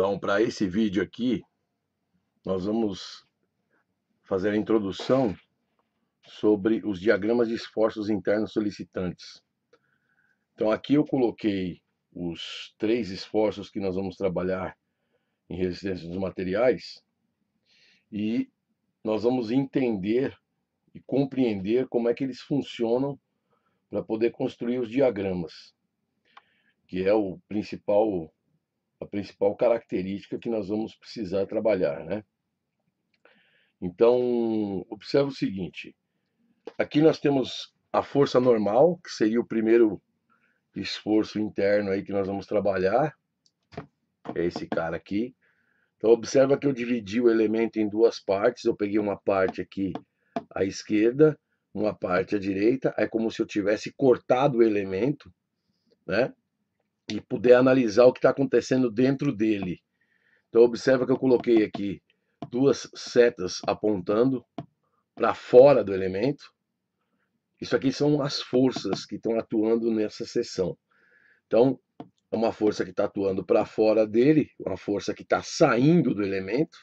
Então, para esse vídeo aqui, nós vamos fazer a introdução sobre os diagramas de esforços internos solicitantes. Então, aqui eu coloquei os 3 esforços que nós vamos trabalhar em resistência dos materiais e nós vamos entender e compreender como é que eles funcionam para poder construir os diagramas, que é a principal característica que nós vamos precisar trabalhar, né? Então, observa o seguinte, aqui nós temos a força normal, que seria o primeiro esforço interno aí que nós vamos trabalhar, é esse cara aqui. Então, observa que eu dividi o elemento em 2 partes, eu peguei uma parte aqui à esquerda, uma parte à direita, é como se eu tivesse cortado o elemento, né? E poder analisar o que está acontecendo dentro dele. Então, observa que eu coloquei aqui 2 setas apontando para fora do elemento. Isso aqui são as forças que estão atuando nessa seção. Então, é uma força que está atuando para fora dele, uma força que está saindo do elemento,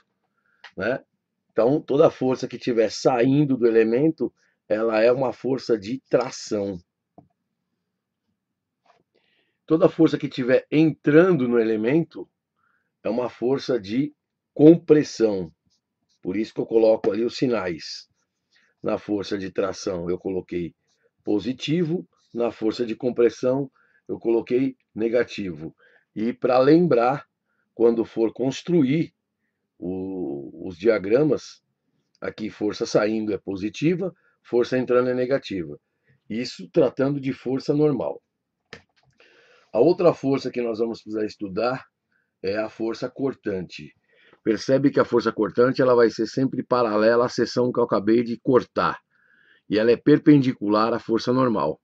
né? Então, toda força que estiver saindo do elemento, ela é uma força de tração. Toda força que estiver entrando no elemento é uma força de compressão. Por isso que eu coloco ali os sinais. Na força de tração eu coloquei positivo, na força de compressão eu coloquei negativo. E para lembrar, quando for construir os diagramas, aqui força saindo é positiva, força entrando é negativa. Isso tratando de força normal. A outra força que nós vamos precisar estudar é a força cortante. Percebe que a força cortante ela vai ser sempre paralela à seção que eu acabei de cortar. E ela é perpendicular à força normal.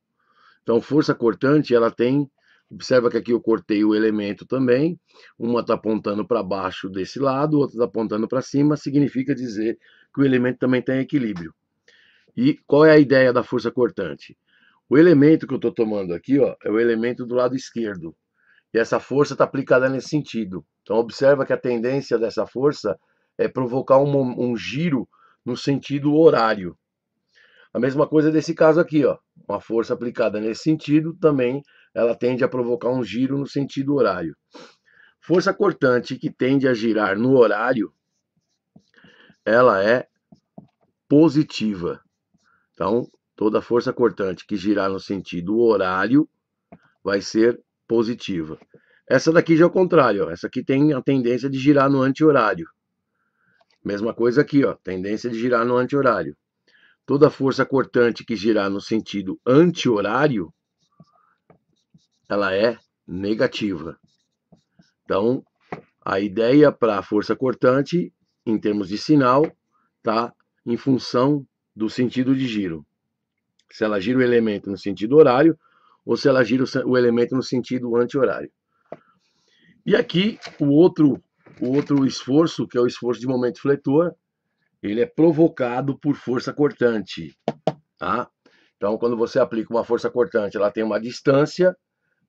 Então, força cortante, ela tem... Observa que aqui eu cortei o elemento também. Uma está apontando para baixo desse lado, outra está apontando para cima. Significa dizer que o elemento também tem equilíbrio. E qual é a ideia da força cortante? O elemento que eu estou tomando aqui, ó, é o elemento do lado esquerdo. E essa força está aplicada nesse sentido. Então, observa que a tendência dessa força é provocar um giro no sentido horário. A mesma coisa desse caso aqui, ó. Uma força aplicada nesse sentido também, ela tende a provocar um giro no sentido horário. Força cortante que tende a girar no horário, ela é positiva. Então, toda força cortante que girar no sentido horário vai ser positiva. Essa daqui já é o contrário, ó. Essa aqui tem a tendência de girar no anti-horário. Mesma coisa aqui, ó, tendência de girar no anti-horário. Toda força cortante que girar no sentido anti-horário, ela é negativa. Então, a ideia para a força cortante, em termos de sinal, tá em função do sentido de giro. Se ela gira o elemento no sentido horário ou se ela gira o elemento no sentido anti-horário. E aqui o outro esforço, que é o esforço de momento fletor, ele é provocado por força cortante. Tá? Então, quando você aplica uma força cortante, ela tem uma distância,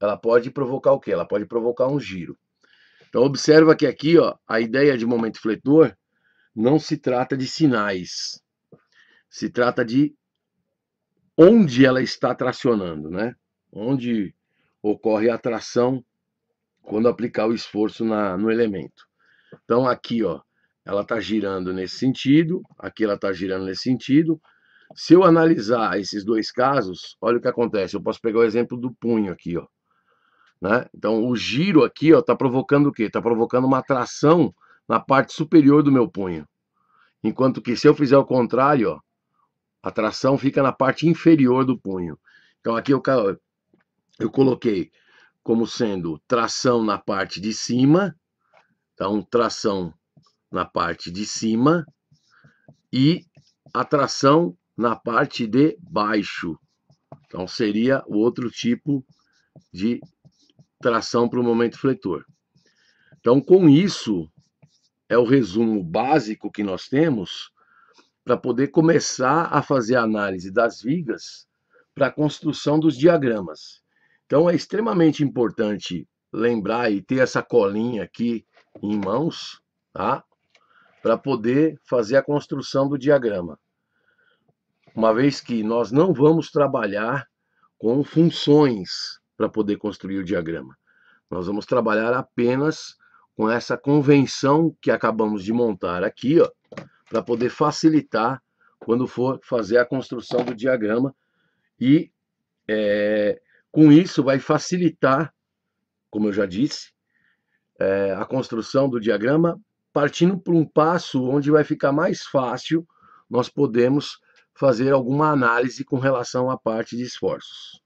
ela pode provocar o quê? Ela pode provocar um giro. Então, observa que aqui, ó, a ideia de momento fletor não se trata de sinais, se trata de onde ela está tracionando, né? Onde ocorre a tração quando aplicar o esforço no elemento. Então aqui, ó, ela está girando nesse sentido, aqui ela está girando nesse sentido. Se eu analisar esses 2 casos, olha o que acontece. Eu posso pegar o exemplo do punho aqui, ó, né? Então o giro aqui, ó, está provocando o quê? Está provocando uma tração na parte superior do meu punho. Enquanto que se eu fizer o contrário, ó, a tração fica na parte inferior do punho. Então aqui eu coloquei como sendo tração na parte de cima. Então tração na parte de cima e a tração na parte de baixo. Então seria o outro tipo de tração para o momento fletor. Então com isso é o resumo básico que nós temos para poder começar a fazer a análise das vigas para a construção dos diagramas. Então, é extremamente importante lembrar e ter essa colinha aqui em mãos, tá? Para poder fazer a construção do diagrama. Uma vez que nós não vamos trabalhar com funções para poder construir o diagrama. Nós vamos trabalhar apenas com essa convenção que acabamos de montar aqui, ó, para poder facilitar quando for fazer a construção do diagrama. E com isso vai facilitar, como eu já disse, a construção do diagrama, partindo por um passo onde vai ficar mais fácil nós podemos fazer alguma análise com relação à parte de esforços.